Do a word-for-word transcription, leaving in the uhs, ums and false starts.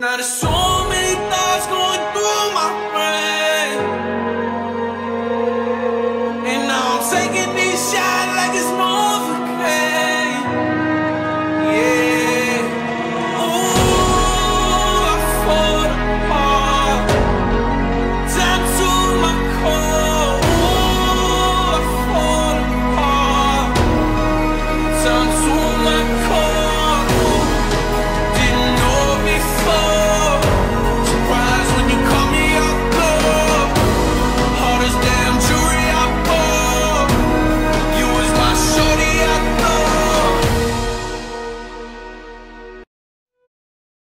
Not a soul.